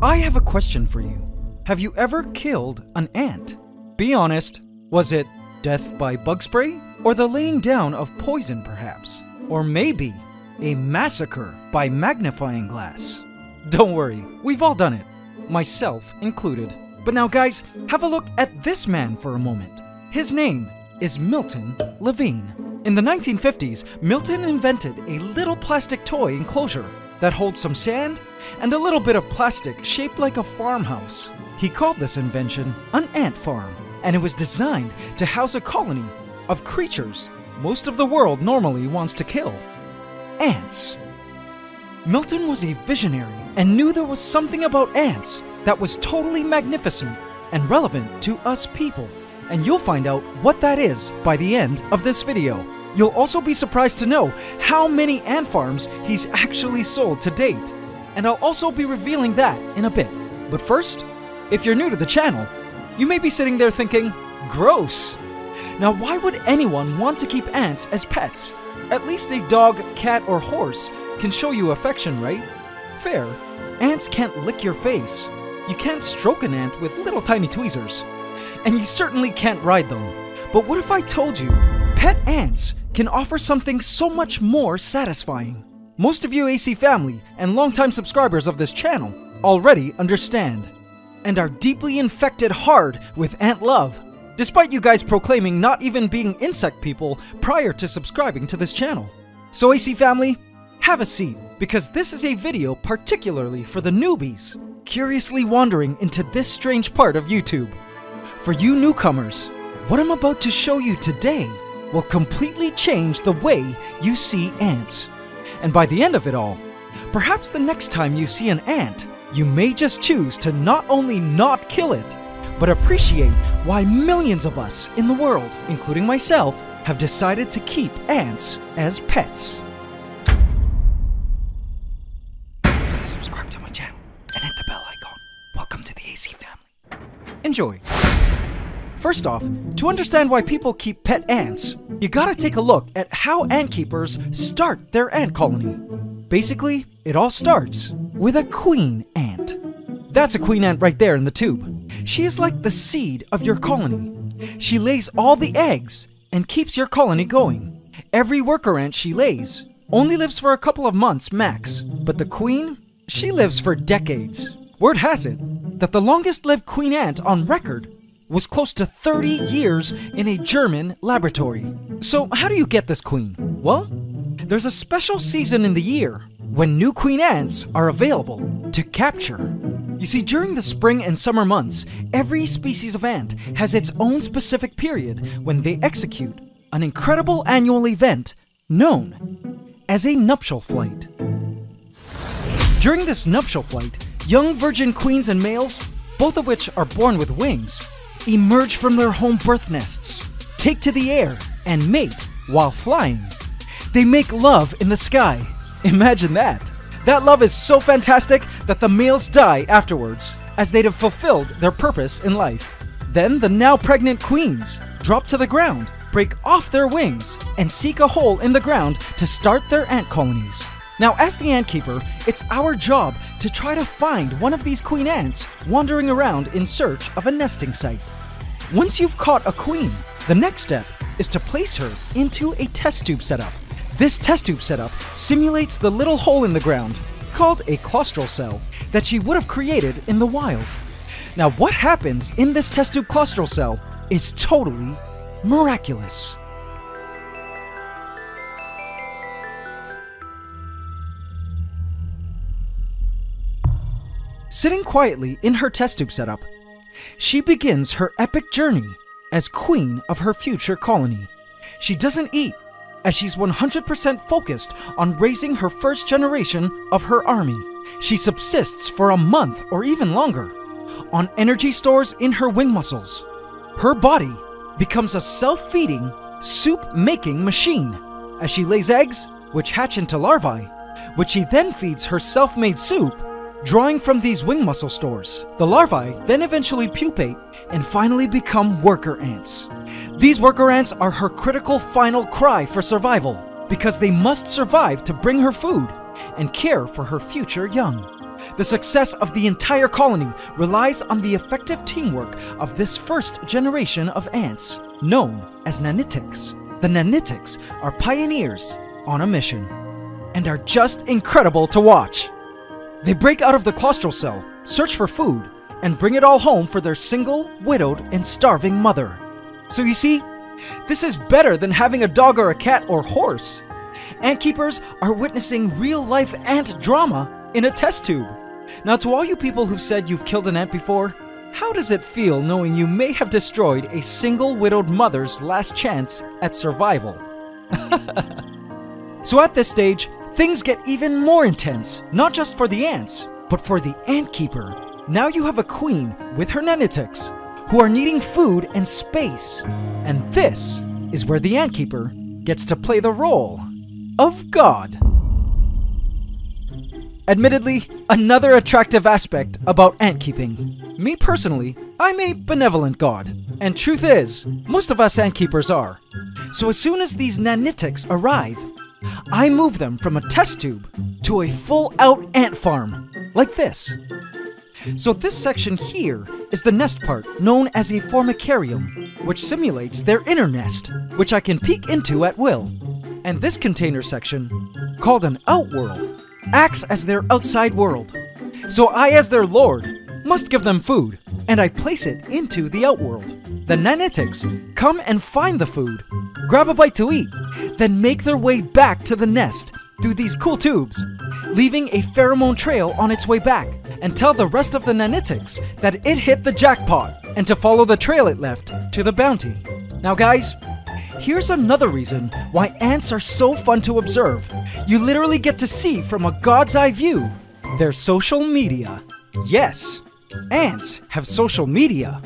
I have a question for you. Have you ever killed an ant? Be honest, was it death by bug spray? Or the laying down of poison perhaps? Or maybe a massacre by magnifying glass? Don't worry, we've all done it, myself included. But now guys, have a look at this man for a moment. His name is Milton Levine. In the 1950s, Milton invented a little plastic toy enclosure that holds some sand and a little bit of plastic shaped like a farmhouse. He called this invention an ant farm, and it was designed to house a colony of creatures most of the world normally wants to kill: ants. Milton was a visionary and knew there was something about ants that was totally magnificent and relevant to us people. And you'll find out what that is by the end of this video. You'll also be surprised to know how many ant farms he's actually sold to date. And I'll also be revealing that in a bit. But first, if you're new to the channel, you may be sitting there thinking, gross. Now, why would anyone want to keep ants as pets? At least a dog, cat, or horse can show you affection, right? Fair. Ants can't lick your face. You can't stroke an ant with little tiny tweezers. And you certainly can't ride them. But what if I told you pet ants can offer something so much more satisfying? Most of you AC Family and longtime subscribers of this channel already understand and are deeply infected hard with ant love, despite you guys proclaiming not even being insect people prior to subscribing to this channel. So AC Family, have a seat, because this is a video particularly for the newbies curiously wandering into this strange part of YouTube. For you newcomers, what I'm about to show you today will completely change the way you see ants. And by the end of it all, perhaps the next time you see an ant, you may just choose to not only not kill it, but appreciate why millions of us in the world, including myself, have decided to keep ants as pets. Please subscribe to my channel and hit the bell icon. Welcome to the AC Family. Enjoy. First off, to understand why people keep pet ants, you gotta take a look at how ant keepers start their ant colony. Basically, it all starts with a queen ant. That's a queen ant right there in the tube. She is like the seed of your colony. She lays all the eggs and keeps your colony going. Every worker ant she lays only lives for a couple of months max, but the queen, she lives for decades. Word has it that the longest-lived queen ant on record was close to 30 years in a German laboratory. So how do you get this queen? Well, there's a special season in the year when new queen ants are available to capture. You see, during the spring and summer months, every species of ant has its own specific period when they execute an incredible annual event known as a nuptial flight. During this nuptial flight, young virgin queens and males, both of which are born with wings, emerge from their home birth nests, take to the air, and mate while flying. They make love in the sky. Imagine that. That love is so fantastic that the males die afterwards, as they'd have fulfilled their purpose in life. Then the now pregnant queens drop to the ground, break off their wings, and seek a hole in the ground to start their ant colonies. Now, as the ant keeper, it's our job to try to find one of these queen ants wandering around in search of a nesting site. Once you've caught a queen, the next step is to place her into a test tube setup. This test tube setup simulates the little hole in the ground, called a claustral cell, that she would have created in the wild. Now, what happens in this test tube claustral cell is totally miraculous. Sitting quietly in her test tube setup, she begins her epic journey as queen of her future colony. She doesn't eat, as she's 100% focused on raising her first generation of her army. She subsists for a month or even longer on energy stores in her wing muscles. Her body becomes a self-feeding, soup-making machine as she lays eggs, which hatch into larvae, which she then feeds her self-made soup, drawing from these wing muscle stores. The larvae then eventually pupate and finally become worker ants. These worker ants are her critical final cry for survival, because they must survive to bring her food and care for her future young. The success of the entire colony relies on the effective teamwork of this first generation of ants, known as nanitics. The nanitics are pioneers on a mission and are just incredible to watch. They break out of the claustral cell, search for food, and bring it all home for their single, widowed, and starving mother. So you see, this is better than having a dog or a cat or horse. Ant keepers are witnessing real-life ant drama in a test tube. Now, to all you people who've said you've killed an ant before, how does it feel knowing you may have destroyed a single widowed mother's last chance at survival? So at this stage, things get even more intense, not just for the ants, but for the ant keeper. Now you have a queen with her nanitics, who are needing food and space. And this is where the ant keeper gets to play the role of God. Admittedly, another attractive aspect about ant keeping. Me personally, I'm a benevolent God, and truth is, most of us ant keepers are. So as soon as these nanitics arrive, I move them from a test tube to a full-out ant farm, like this. So this section here is the nest part, known as a formicarium, which simulates their inner nest, which I can peek into at will. And this container section, called an outworld, acts as their outside world. So I, as their lord, must give them food, and I place it into the outworld. The nanitics come and find the food, grab a bite to eat, then make their way back to the nest through these cool tubes, leaving a pheromone trail on its way back, and tell the rest of the nanitics that it hit the jackpot and to follow the trail it left to the bounty. Now guys, here's another reason why ants are so fun to observe. You literally get to see from a god's eye view their social media. Yes, ants have social media.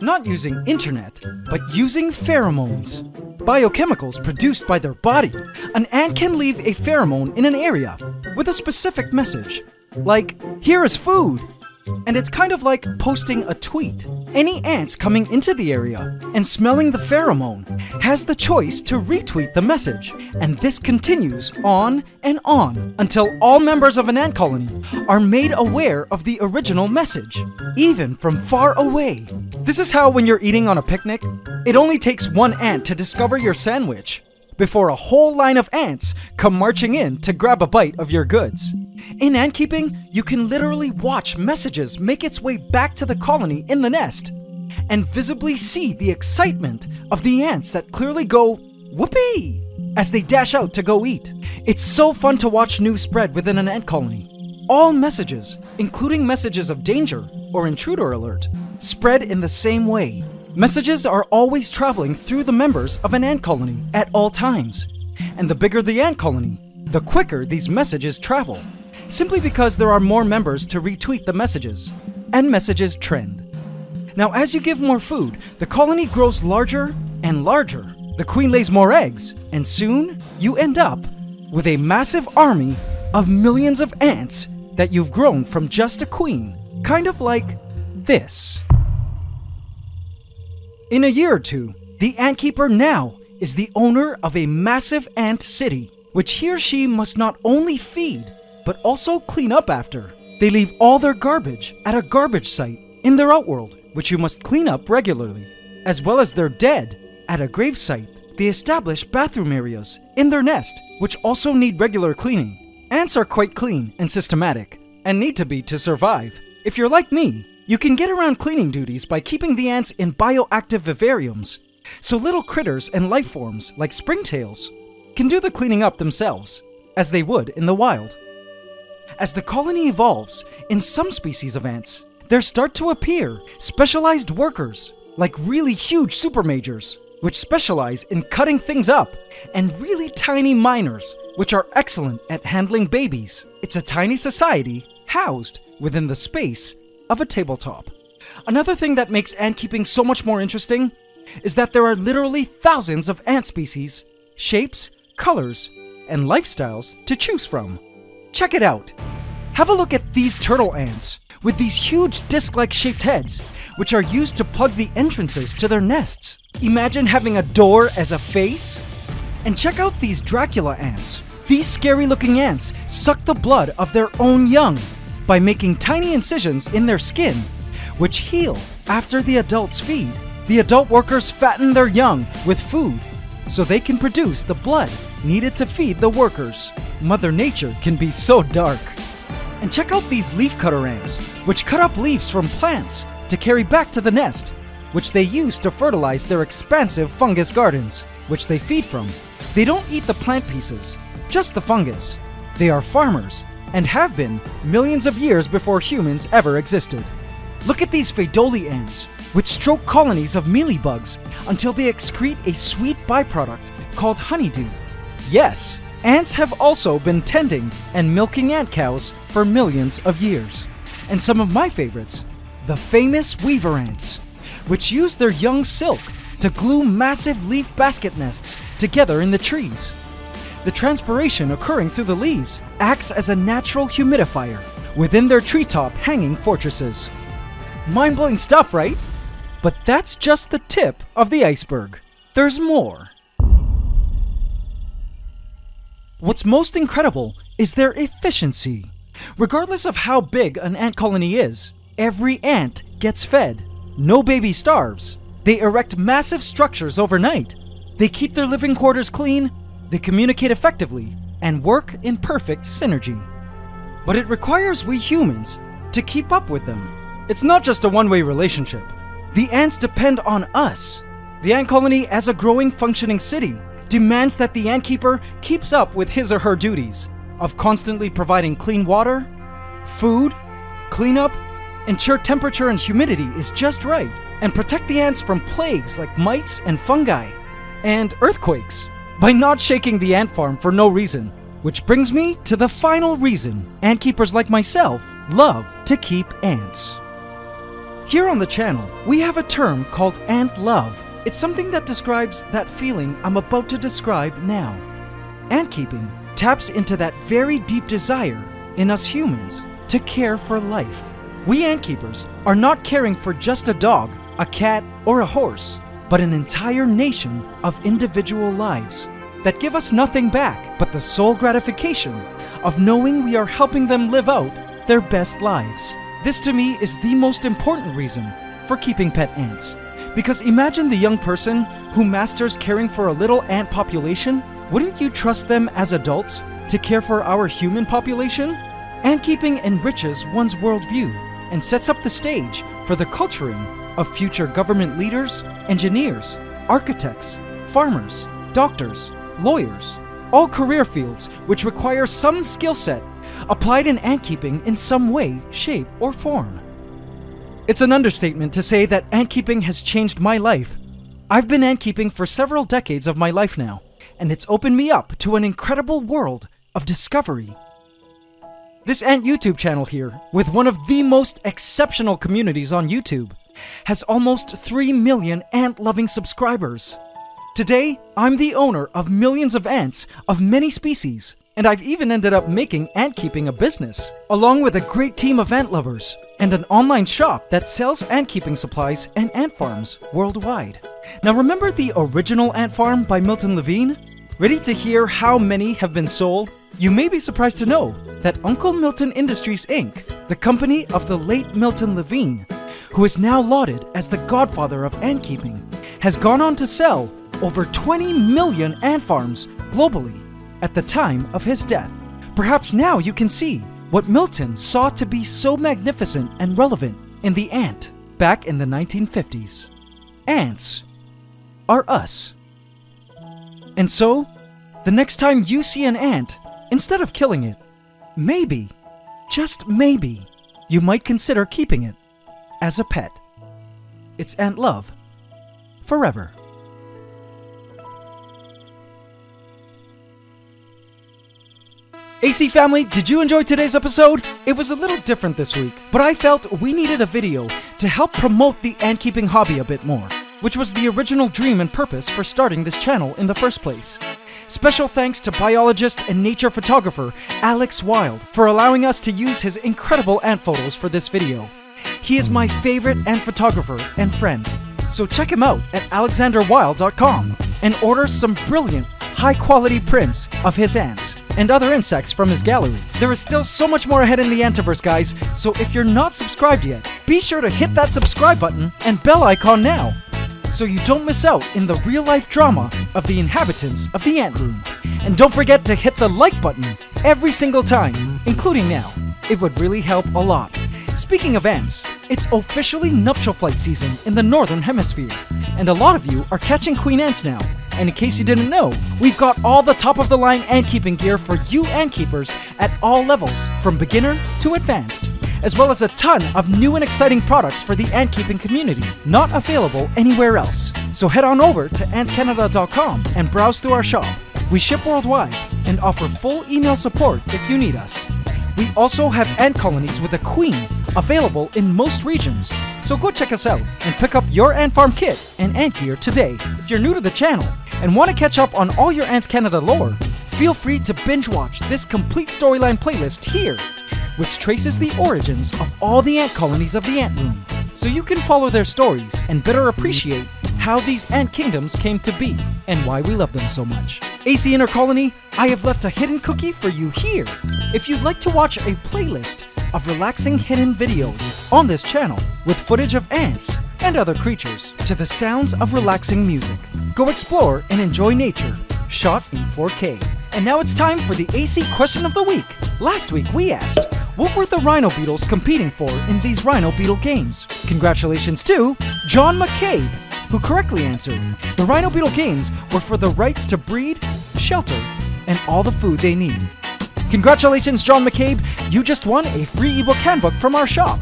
Not using internet, but using pheromones, biochemicals produced by their body. An ant can leave a pheromone in an area with a specific message, like, here is food. And it's kind of like posting a tweet. Any ants coming into the area and smelling the pheromone has the choice to retweet the message. And this continues on and on until all members of an ant colony are made aware of the original message, even from far away. This is how when you're eating on a picnic, it only takes one ant to discover your sandwich before a whole line of ants come marching in to grab a bite of your goods. In ant keeping, you can literally watch messages make its way back to the colony in the nest and visibly see the excitement of the ants that clearly go whoopee as they dash out to go eat. It's so fun to watch news spread within an ant colony. All messages, including messages of danger or intruder alert, spread in the same way. Messages are always traveling through the members of an ant colony at all times. And the bigger the ant colony, the quicker these messages travel, simply because there are more members to retweet the messages, and messages trend. Now, as you give more food, the colony grows larger and larger. The queen lays more eggs, and soon you end up with a massive army of millions of ants that you've grown from just a queen, kind of like this. In a year or two, the ant keeper now is the owner of a massive ant city, which he or she must not only feed, but also clean up after. They leave all their garbage at a garbage site in their outworld, which you must clean up regularly, as well as their dead at a grave site. They establish bathroom areas in their nest, which also need regular cleaning. Ants are quite clean and systematic, and need to be to survive. If you're like me, you can get around cleaning duties by keeping the ants in bioactive vivariums, so little critters and life forms like springtails can do the cleaning up themselves, as they would in the wild. As the colony evolves, in some species of ants, there start to appear specialized workers, like really huge supermajors, which specialize in cutting things up, and really tiny minors, which are excellent at handling babies. It's a tiny society housed within the space of a tabletop. Another thing that makes ant keeping so much more interesting is that there are literally thousands of ant species, shapes, colors, and lifestyles to choose from. Check it out. Have a look at these turtle ants with these huge disc-like shaped heads, which are used to plug the entrances to their nests. Imagine having a door as a face. And check out these Dracula ants. These scary looking ants suck the blood of their own young by making tiny incisions in their skin, which heal after the adults feed. The adult workers fatten their young with food so they can produce the blood needed to feed the workers. Mother Nature can be so dark. And check out these leafcutter ants, which cut up leaves from plants to carry back to the nest, which they use to fertilize their expansive fungus gardens, which they feed from. They don't eat the plant pieces, just the fungus. They are farmers and have been millions of years before humans ever existed. Look at these Pheidole ants, which stroke colonies of mealybugs until they excrete a sweet byproduct called honeydew. Yes, ants have also been tending and milking ant cows for millions of years. And some of my favorites, the famous weaver ants, which use their young silk to glue massive leaf basket nests together in the trees. The transpiration occurring through the leaves acts as a natural humidifier within their treetop hanging fortresses. Mind-blowing stuff, right? But that's just the tip of the iceberg. There's more. What's most incredible is their efficiency. Regardless of how big an ant colony is, every ant gets fed. No baby starves. They erect massive structures overnight. They keep their living quarters clean. They communicate effectively and work in perfect synergy. But it requires we humans to keep up with them. It's not just a one-way relationship. The ants depend on us. The ant colony, as a growing, functioning city, demands that the antkeeper keeps up with his or her duties of constantly providing clean water, food, cleanup, ensure temperature and humidity is just right, and protect the ants from plagues like mites and fungi, and earthquakes, by not shaking the ant farm for no reason. Which brings me to the final reason antkeepers like myself love to keep ants. Here on the channel, we have a term called ant love. It's something that describes that feeling I'm about to describe now. Antkeeping taps into that very deep desire in us humans to care for life. We antkeepers are not caring for just a dog, a cat, or a horse, but an entire nation of individual lives that give us nothing back but the sole gratification of knowing we are helping them live out their best lives. This to me is the most important reason for keeping pet ants. Because imagine the young person who masters caring for a little ant population. Wouldn't you trust them as adults to care for our human population? Antkeeping enriches one's worldview and sets up the stage for the culturing of future government leaders, engineers, architects, farmers, doctors, lawyers, all career fields which require some skill set applied in antkeeping in some way, shape, or form. It's an understatement to say that antkeeping has changed my life. I've been antkeeping for several decades of my life now, and it's opened me up to an incredible world of discovery. This ant YouTube channel here, with one of the most exceptional communities on YouTube, has almost 3 million ant-loving subscribers. Today, I'm the owner of millions of ants of many species, and I've even ended up making antkeeping a business, along with a great team of ant lovers and an online shop that sells antkeeping supplies and ant farms worldwide. Now remember the original Ant Farm by Milton Levine? Ready to hear how many have been sold? You may be surprised to know that Uncle Milton Industries, Inc., the company of the late Milton Levine, who is now lauded as the godfather of antkeeping, has gone on to sell over 20 million ant farms globally at the time of his death. Perhaps now you can see what Milton saw to be so magnificent and relevant in the ant back in the 1950s. Ants are us. And so, the next time you see an ant, instead of killing it, maybe, just maybe, you might consider keeping it as a pet. It's ant love forever. AC Family, did you enjoy today's episode? It was a little different this week, but I felt we needed a video to help promote the antkeeping hobby a bit more, which was the original dream and purpose for starting this channel in the first place. Special thanks to biologist and nature photographer Alex Wild for allowing us to use his incredible ant photos for this video. He is my favorite ant photographer and friend, so check him out at alexanderwild.com and order some brilliant, high-quality prints of his ants. and other insects from his gallery. There is still so much more ahead in the Antiverse, guys, so if you're not subscribed yet, be sure to hit that subscribe button and bell icon now, so you don't miss out in the real-life drama of the inhabitants of the Ant Room. And don't forget to hit the like button every single time, including now. It would really help a lot. Speaking of ants, it's officially nuptial flight season in the Northern Hemisphere, and a lot of you are catching queen ants now. And in case you didn't know, we've got all the top-of-the-line ant keeping gear for you ant keepers at all levels, from beginner to advanced, as well as a ton of new and exciting products for the ant keeping community, not available anywhere else. So head on over to AntsCanada.com and browse through our shop. We ship worldwide and offer full email support if you need us. We also have ant colonies with a queen available in most regions, so go check us out and pick up your ant farm kit and ant gear today. If you're new to the channel and want to catch up on all your Ants Canada lore, feel free to binge watch this complete storyline playlist here, which traces the origins of all the ant colonies of the Ant Room, so you can follow their stories and better appreciate how these ant kingdoms came to be and why we love them so much. AC Inner Colony, I have left a hidden cookie for you here. If you'd like to watch a playlist of relaxing hidden videos on this channel with footage of ants and other creatures to the sounds of relaxing music, go explore and enjoy nature, shot in 4K. And now it's time for the AC Question of the Week. Last week we asked, what were the rhino beetles competing for in these rhino beetle games? Congratulations to John McCabe, who correctly answered, the rhino beetle games were for the rights to breed, shelter, and all the food they need. Congratulations, John McCabe, you just won a free ebook handbook from our shop.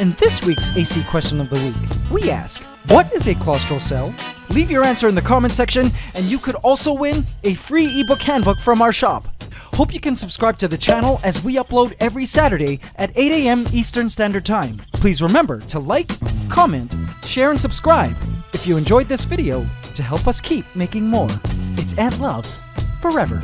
In this week's AC Question of the Week, we ask, what is a claustral cell? Leave your answer in the comment section, and you could also win a free ebook handbook from our shop. Hope you can subscribe to the channel as we upload every Saturday at 8 a.m. Eastern Standard Time. Please remember to like, comment, share, and subscribe if you enjoyed this video to help us keep making more. It's ant love forever.